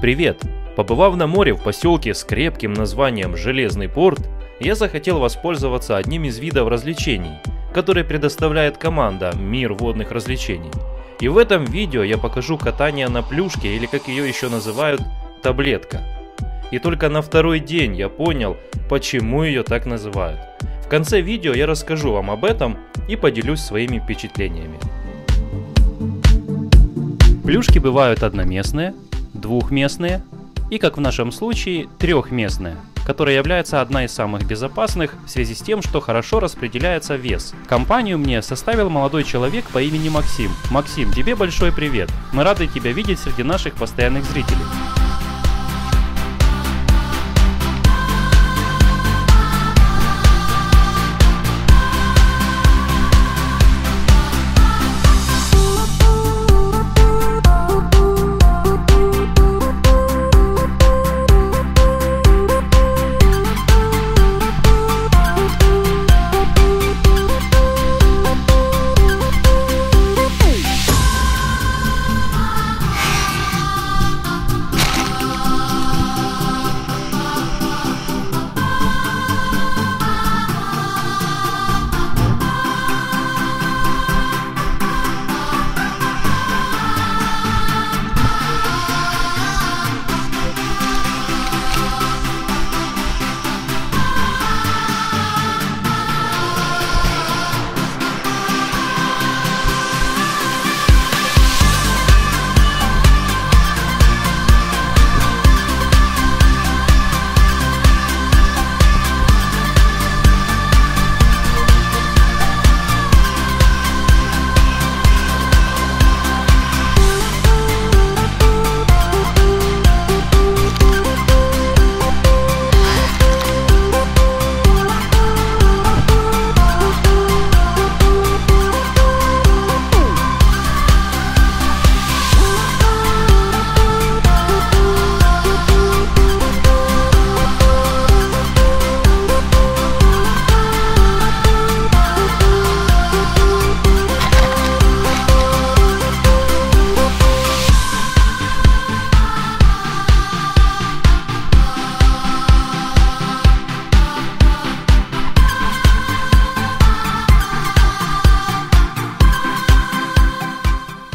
Привет! Побывав на море в поселке с крепким названием Железный порт, я захотел воспользоваться одним из видов развлечений, которые предоставляет команда «Мир водных развлечений». И в этом видео я покажу катание на плюшке, или как ее еще называют, таблетка. И только на второй день я понял, почему ее так называют. В конце видео я расскажу вам об этом и поделюсь своими впечатлениями. Плюшки бывают одноместные, двухместные и, как в нашем случае, трехместные, которая является одной из самых безопасных в связи с тем, что хорошо распределяется вес. Компанию мне составил молодой человек по имени Максим. Максим, тебе большой привет! Мы рады тебя видеть среди наших постоянных зрителей.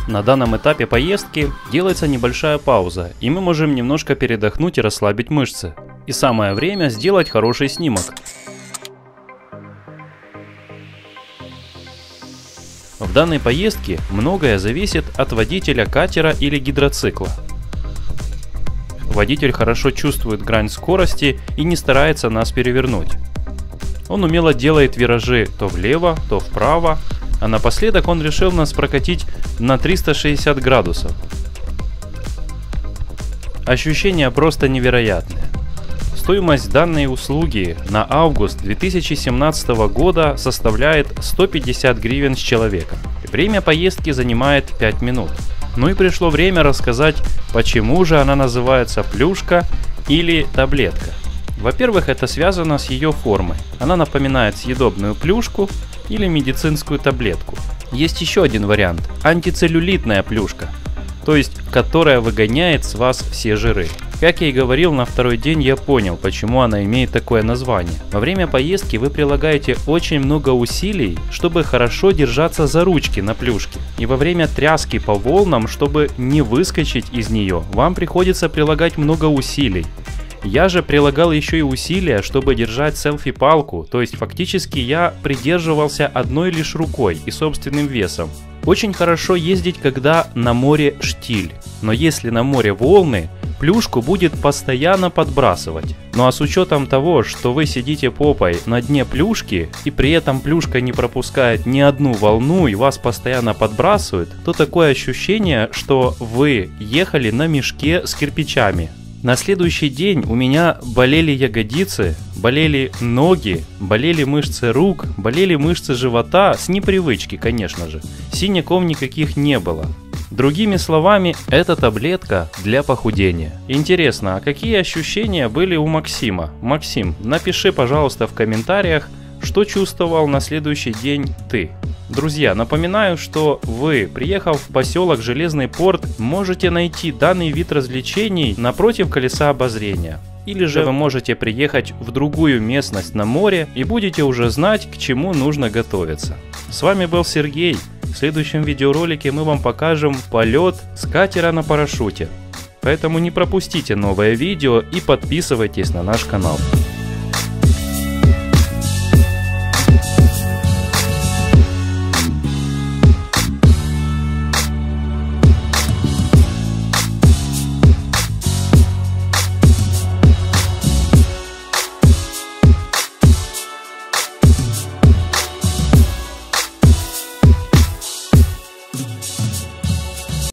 На данном этапе поездки делается небольшая пауза, и мы можем немножко передохнуть и расслабить мышцы. И самое время сделать хороший снимок. В данной поездке многое зависит от водителя катера или гидроцикла. Водитель хорошо чувствует грань скорости и не старается нас перевернуть. Он умело делает виражи то влево, то вправо, а напоследок он решил нас прокатить на 360 градусов. Ощущения просто невероятные. Стоимость данной услуги на август 2017 года составляет 150 гривен с человека. Время поездки занимает 5 минут. Ну и пришло время рассказать, почему же она называется плюшка или таблетка. Во-первых, это связано с ее формой. Она напоминает съедобную плюшку или медицинскую таблетку. Есть еще один вариант – антицеллюлитная плюшка, то есть которая выгоняет с вас все жиры. Как я и говорил, на второй день я понял, почему она имеет такое название. Во время поездки вы прилагаете очень много усилий, чтобы хорошо держаться за ручки на плюшке. И во время тряски по волнам, чтобы не выскочить из нее, вам приходится прилагать много усилий. Я же прилагал еще и усилия, чтобы держать селфи-палку, то есть фактически я придерживался одной лишь рукой и собственным весом. Очень хорошо ездить, когда на море штиль, но если на море волны, плюшку будет постоянно подбрасывать. Ну а с учетом того, что вы сидите попой на дне плюшки, и при этом плюшка не пропускает ни одну волну и вас постоянно подбрасывает, то такое ощущение, что вы ехали на мешке с кирпичами. На следующий день у меня болели ягодицы, болели ноги, болели мышцы рук, болели мышцы живота, с непривычки, конечно же. Синяков никаких не было. Другими словами, это таблетка для похудения. Интересно, а какие ощущения были у Максима? Максим, напиши, пожалуйста, в комментариях, Что чувствовал на следующий день ты? Друзья, напоминаю, что вы, приехав в поселок Железный порт, можете найти данный вид развлечений напротив колеса обозрения. Или же вы можете приехать в другую местность на море и будете уже знать, к чему нужно готовиться. С вами был Сергей. В следующем видеоролике мы вам покажем полет с катера на парашюте. Поэтому не пропустите новое видео и подписывайтесь на наш канал.